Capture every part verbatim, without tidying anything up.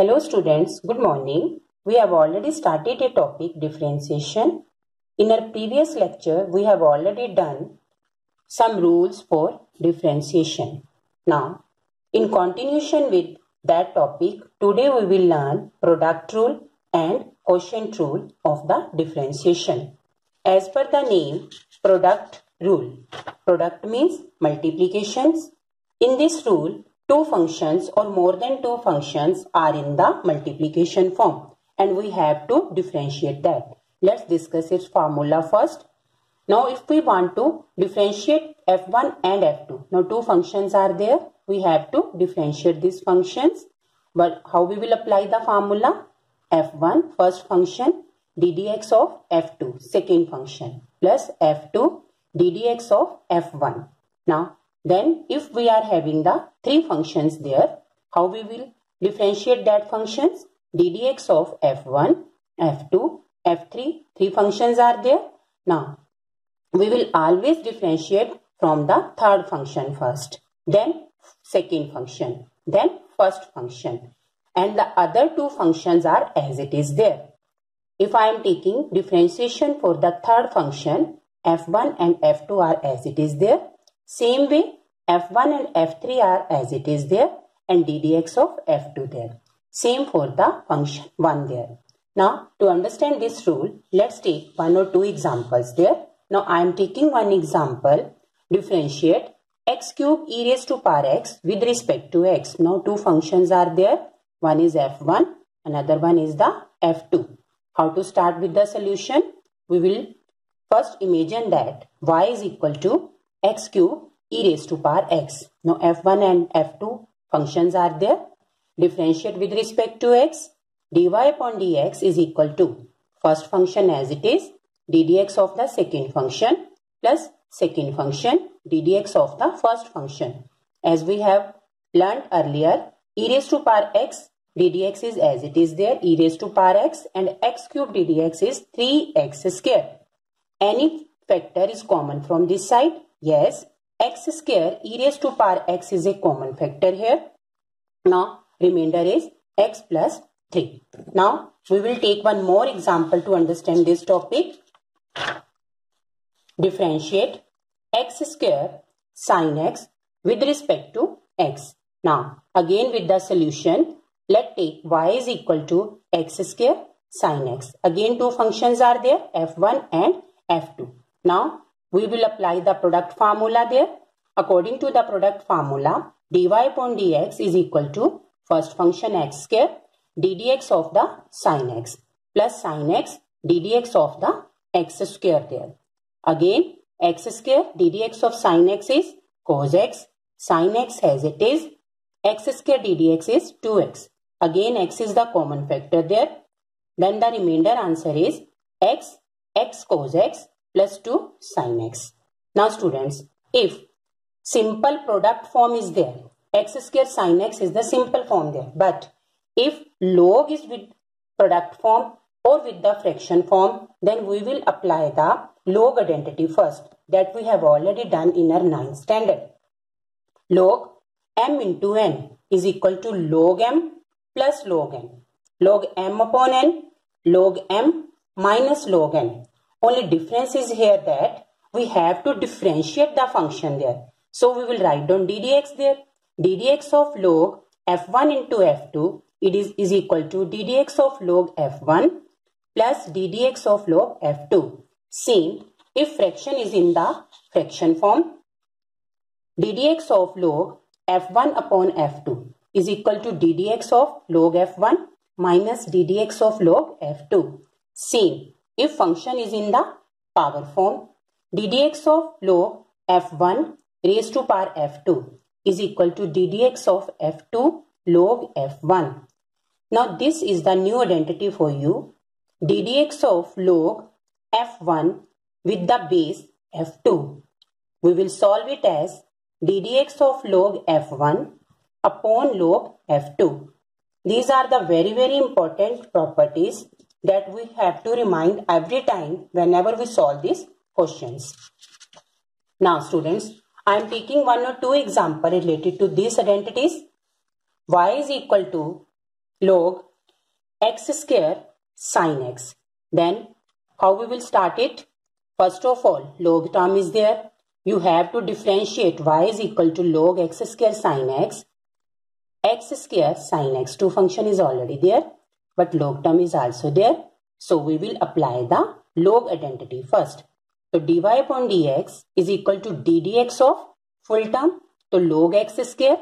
Hello students, good morning. We have already started a topic differentiation. In our previous lecture, we have already done some rules for differentiation. Now, in continuation with that topic, today we will learn product rule and quotient rule of the differentiation. As per the name, product rule. Product means multiplications. In this rule, two functions or more than two functions are in the multiplication form and we have to differentiate that. Let's discuss its formula first. Now if we want to differentiate f one and f two, now two functions are there, we have to differentiate these functions. But how we will apply the formula? f one first function ddx of f two second function plus f two ddx of f one. Now then if we are having the three functions there, how we will differentiate that functions? Ddx of f one, f two, f three, three functions are there. Now we will always differentiate from the third function first, then second function, then first function, and the other two functions are as it is there. If I am taking differentiation for the third function, f one and f two are as it is there. Same way f one and f three are as it is there and ddx of f two there. Same for the function one there. Now to understand this rule, let's take one or two examples there. Now I am taking one example, differentiate x cube e raised to power x with respect to x. Now two functions are there, one is f one, another one is the f two. How to start with the solution? We will first imagine that y is equal to x cube e raised to power x. Now f one and f two functions are there. Differentiate with respect to x. dy upon dx is equal to first function as it is, ddx of the second function plus second function ddx of the first function. As we have learnt earlier, e raised to power x ddx is as it is there, e raised to power x, and x cube ddx is three x square. Any factor is common from this side. Yes, x square e raised to power x is a common factor here. Now, remainder is x plus three. Now, we will take one more example to understand this topic. Differentiate x square sine x with respect to x. Now, again with the solution, let's take y is equal to x square sine x. Again, two functions are there, f one and f two. Now, we will apply the product formula there. According to the product formula, dy upon dx is equal to first function x square ddx of the sine x plus sine x ddx of the x square there. Again, x square ddx of sine x is cos x, sine x as it is, x square ddx is two x. Again, x is the common factor there. Then the remainder answer is x, x cos x, plus two sin x. Now students, if simple product form is there, x square sin x is the simple form there. But if log is with product form or with the fraction form, then we will apply the log identity first, that we have already done in our ninth standard. Log m into n is equal to log m plus log n. Log m upon n, log m minus log n. Only difference is here that we have to differentiate the function there. So we will write down ddx there. Ddx of log f one into f two, it is, is equal to ddx of log f one plus ddx of log f two. Same if fraction is in the fraction form. Ddx of log f one upon f two is equal to ddx of log f one minus ddx of log f two. Same if function is in the power form, ddx of log f one raised to power f two is equal to ddx of f two log f one. Now this is the new identity for you. Ddx of log f one with the base f two. We will solve it as ddx of log f one upon log f two. These are the very very important properties that we have to remind every time whenever we solve these questions. Now students, I am taking one or two examples related to these identities. Y is equal to log x square sin x. Then how we will start it? First of all, log term is there. You have to differentiate y is equal to log x square sin x. X square sin x. Two function is already there, but log term is also there. So we will apply the log identity first. So dy upon dx is equal to d dx of full term. So log x square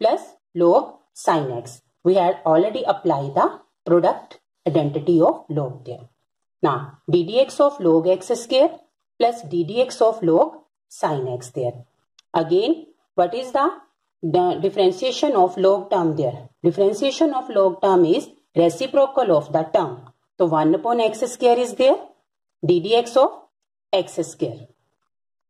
plus log sin x. We had already applied the product identity of log there. Now d dx of log x square plus d dx of log sin x there. Again, what is the, the differentiation of log term there? Differentiation of log term is reciprocal of the term. So one upon x square is there, d dx of x square.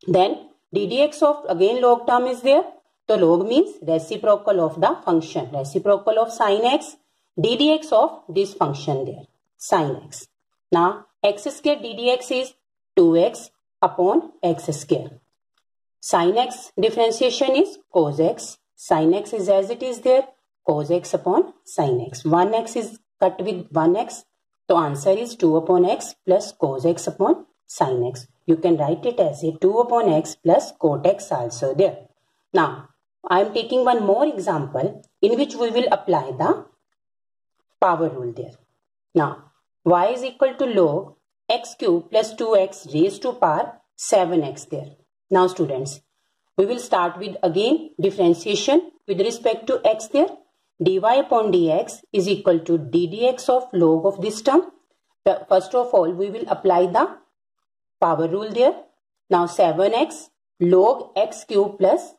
Then d dx of again log term is there. So log means reciprocal of the function. Reciprocal of sin x, d dx of this function there, sin x. Now x square d dx is two x upon x square. Sin x differentiation is cos x. Sin x is as it is there. Cos x upon sin x. one x is cut with one x. So answer is two upon x plus cos x upon sin x. You can write it as a two upon x plus cot x also there. Now I am taking one more example in which we will apply the power rule there. Now y is equal to log x cube plus two x raised to power seven x there. Now students, we will start with again differentiation with respect to x there. Dy upon dx is equal to d dx of log of this term. First of all, we will apply the power rule there. Now seven x log x cube plus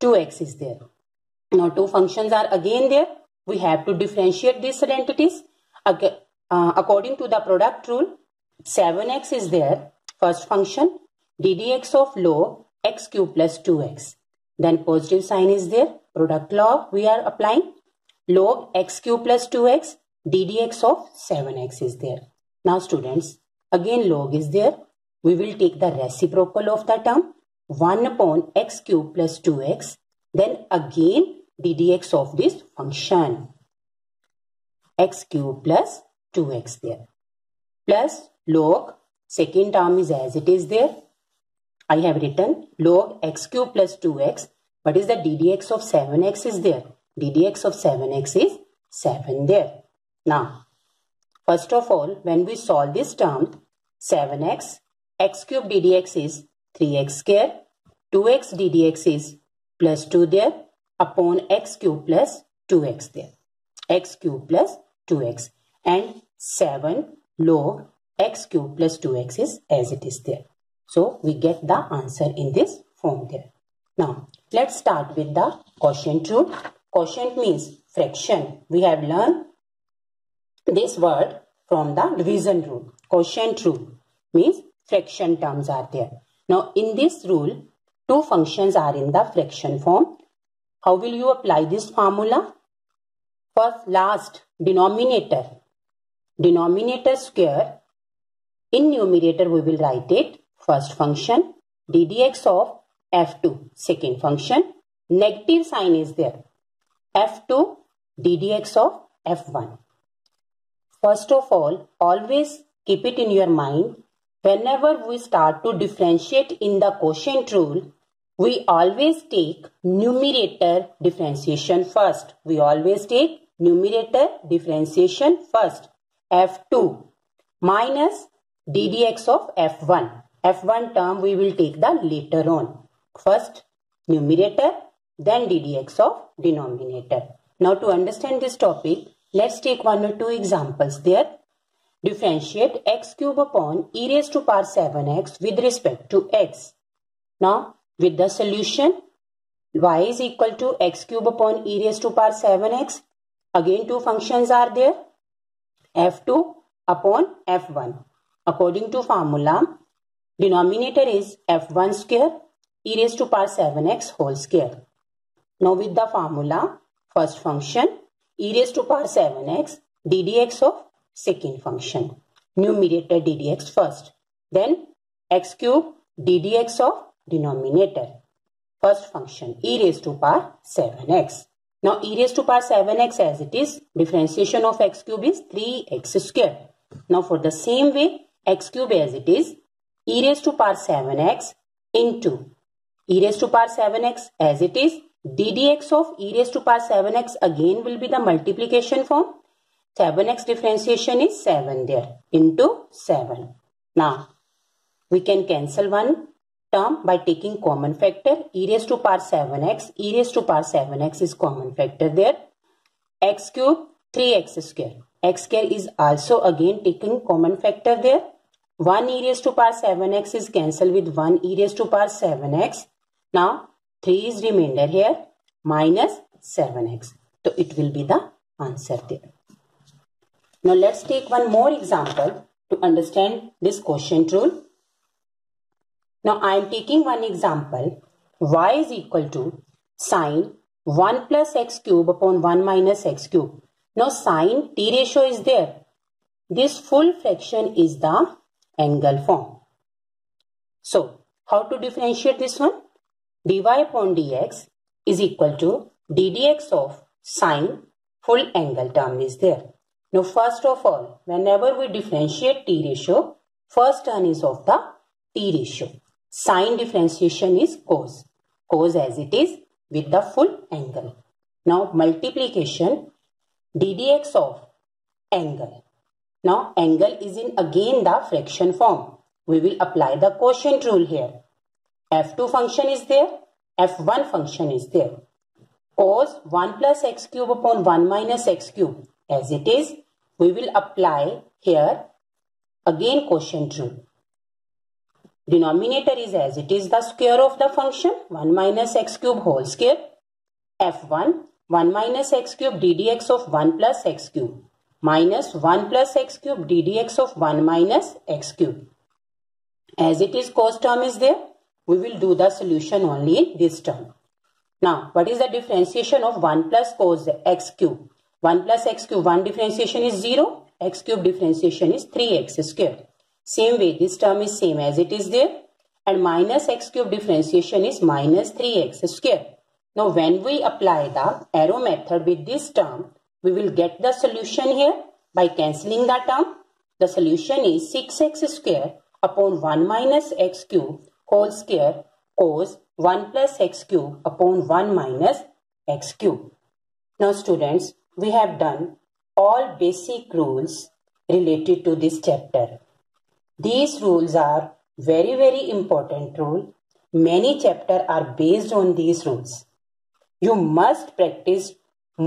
two x is there. Now two functions are again there. We have to differentiate these identities. Okay, uh, according to the product rule, seven x is there. First function, d dx of log x cube plus two x. Then positive sign is there. Product law we are applying. Log x cube plus two x, d dx of seven x is there. Now students, again log is there. We will take the reciprocal of the term. one upon x cube plus two x. Then again d dx of this function. X cube plus two x there. Plus log, second term is as it is there. I have written log x cube plus two x. What is the d dx of seven x is there? D dx of seven x is seven there. Now, first of all, when we solve this term, seven x, x cube d dx is three x square, two x d dx is plus two there, upon x cube plus two x there. X cube plus two x. And seven log x cube plus two x is as it is there. So we get the answer in this form there. Now let's start with the quotient rule. Quotient means fraction. We have learned this word from the division rule. Quotient rule means fraction terms are there. Now in this rule, two functions are in the fraction form. How will you apply this formula? First, last denominator. Denominator square. In numerator we will write it. First function, d dx of f two. Second function, negative sign is there. f two, d dx of f one. First of all, always keep it in your mind. Whenever we start to differentiate in the quotient rule, we always take numerator differentiation first. We always take numerator differentiation first. f two minus d dx of f one. f one term we will take the later on. First numerator, then d dx of denominator. Now to understand this topic, let's take one or two examples there. Differentiate x cube upon e raised to power seven x with respect to x. Now with the solution, y is equal to x cube upon e raised to power seven x. Again two functions are there. f two upon f one. According to formula, denominator is f one square e raised to power seven x whole square. Now with the formula, first function e raised to power seven x d dx of second function. Numerator d dx first. Then x cube d dx of denominator. First function e raised to power seven x. Now e raised to power seven x as it is, differentiation of x cube is three x square. Now for the same way, x cube as it is, e raised to power seven x into e raised to power seven x as it is, d d x of e raised to power seven x again will be the multiplication form. seven x differentiation is seven there, into seven. Now, we can cancel one term by taking common factor. E raised to power seven x, e raised to power seven x is common factor there. X cube, three x square. X square is also again taken common factor there. one e raised to power seven x is cancelled with one e raised to power seven x. Now, three is remainder here, minus seven x. So, it will be the answer there. Now, let's take one more example to understand this quotient rule. Now, I am taking one example. Y is equal to sine one plus x cube upon one minus x cube. Now, sine t ratio is there. This full fraction is the angle form. So, how to differentiate this one? dy upon dx is equal to d d x of sine full angle term is there. Now, first of all, whenever we differentiate t ratio, first term is of the t ratio. Sine differentiation is cos. Cos as it is with the full angle. Now, multiplication d d x of angle. Now, angle is in again the fraction form. We will apply the quotient rule here. f two function is there, f one function is there. Cos one plus x cube upon one minus x cube as it is, we will apply here again quotient rule. Denominator is as it is the square of the function one minus x cube whole square. f one, one minus x cube d d x of one plus x cube minus one plus x cube d d x of one minus x cube. As it is, cos term is there. We will do the solution only in this term. Now, what is the differentiation of one plus cos x cube? one plus x cube, one differentiation is zero, x cube differentiation is three x square. Same way, this term is same as it is there. And minus x cube differentiation is minus three x square. Now, when we apply the arrow method with this term, we will get the solution here by cancelling the term. The solution is six x square upon one minus x cube whole square cos one plus x cube upon one minus x cube. Now students, we have done all basic rules related to this chapter. These rules are very very important rules. Many chapters are based on these rules. You must practice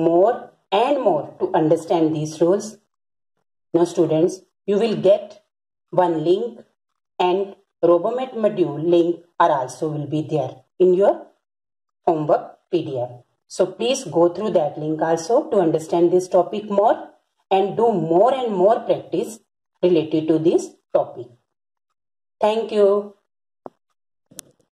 more and more to understand these rules. Now students, you will get one link and RoboMath module link are also will be there in your homework P D F. So please go through that link also to understand this topic more and do more and more practice related to this topic. Thank you.